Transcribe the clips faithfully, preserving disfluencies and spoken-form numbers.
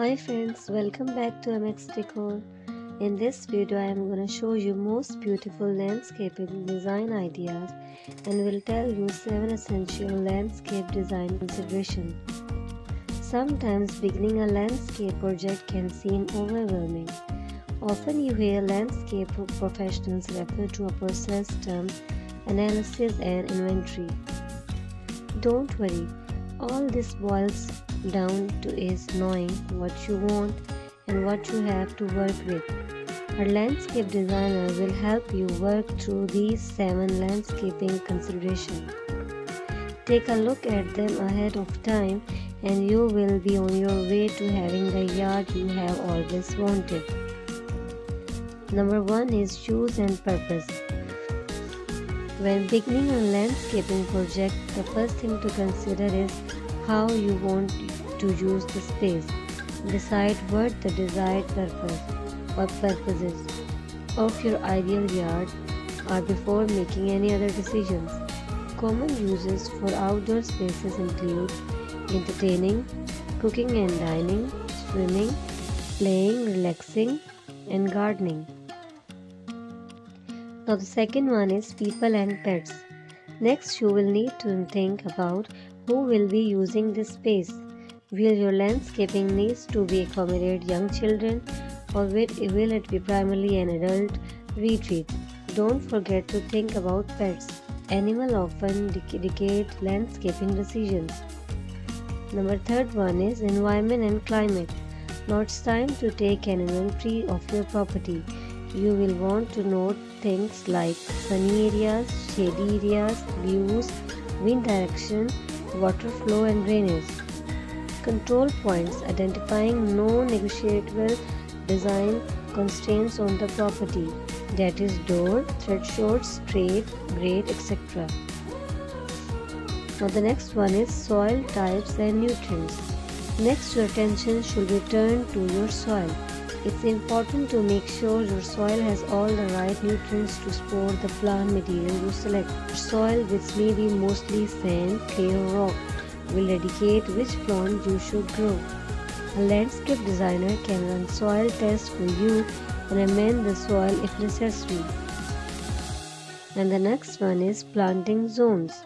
Hi friends, welcome back to M X Decor. In this video I am going to show you most beautiful landscaping design ideas and will tell you seven essential landscape design considerations. Sometimes beginning a landscape project can seem overwhelming. Often you hear landscape professionals refer to a process term, analysis and inventory. Don't worry, all this boils down to is knowing what you want and what you have to work with. A landscape designer will help you work through these seven landscaping considerations. Take a look at them ahead of time and you will be on your way to having the yard you have always wanted. Number one is use and purpose. When beginning a landscaping project, the first thing to consider is how you want to use the space. Decide what the desired purpose or purposes of your ideal yard are before making any other decisions. Common uses for outdoor spaces include entertaining, cooking and dining, swimming, playing, relaxing, and gardening. Now the second one is people and pets. Next you will need to think about who will be using this space. Will your landscaping needs to be accommodate young children, or will it be primarily an adult retreat? Don't forget to think about pets. Animals often dictate landscaping decisions. Number third one is environment and climate. Now it's time to take an inventory of your property. You will want to note things like sunny areas, shady areas, views, wind direction, water flow and drainage. Control points, identifying non-negotiable design constraints on the property, that is door, threshold, straight, grade, et cetera. Now the next one is soil types and nutrients. Next your attention should be turned to your soil. It's important to make sure your soil has all the right nutrients to store the plant material you select. Soil, which may be mostly sand, clay or rock, will indicate which plant you should grow. A landscape designer can run soil tests for you and amend the soil if necessary. And the next one is planting zones.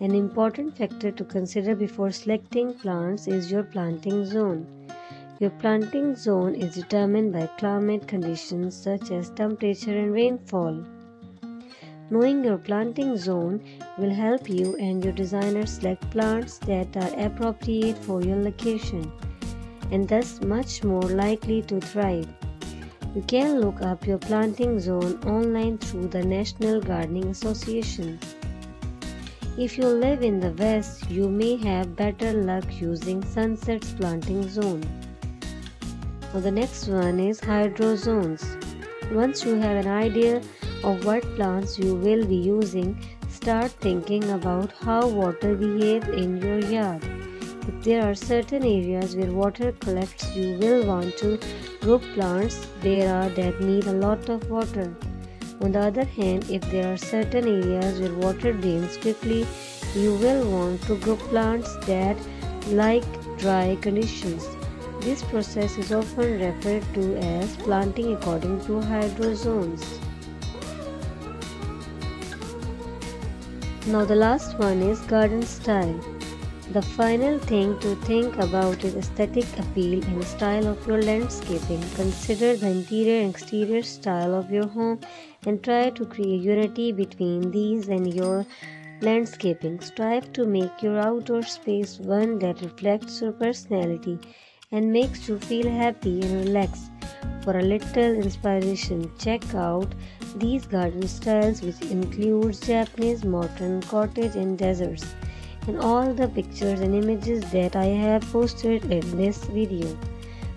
An important factor to consider before selecting plants is your planting zone. Your planting zone is determined by climate conditions such as temperature and rainfall. Knowing your planting zone will help you and your designer select plants that are appropriate for your location and thus much more likely to thrive. You can look up your planting zone online through the National Gardening Association. If you live in the West, you may have better luck using Sunset's planting zone. Now the next one is hydro zones. Once you have an idea of what plants you will be using, start thinking about how water behaves in your yard. If there are certain areas where water collects, you will want to group plants there are that need a lot of water. On the other hand, if there are certain areas where water drains quickly, you will want to group plants that like dry conditions. This process is often referred to as planting according to hydro zones. Now the last one is garden style. The final thing to think about is aesthetic appeal and style of your landscaping. Consider the interior and exterior style of your home and try to create unity between these and your landscaping. Strive to make your outdoor space one that reflects your personality and makes you feel happy and relaxed. For a little inspiration, check out these garden styles, which includes Japanese, modern, cottage and deserts, and all the pictures and images that I have posted in this video.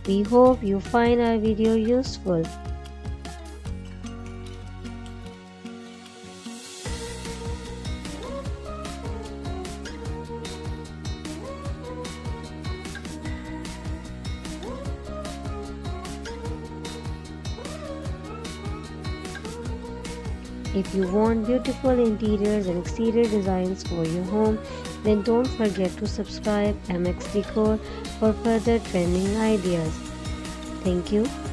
We hope you find our video useful. If you want beautiful interiors and exterior designs for your home, then don't forget to subscribe M X Decor for further trending ideas. Thank you.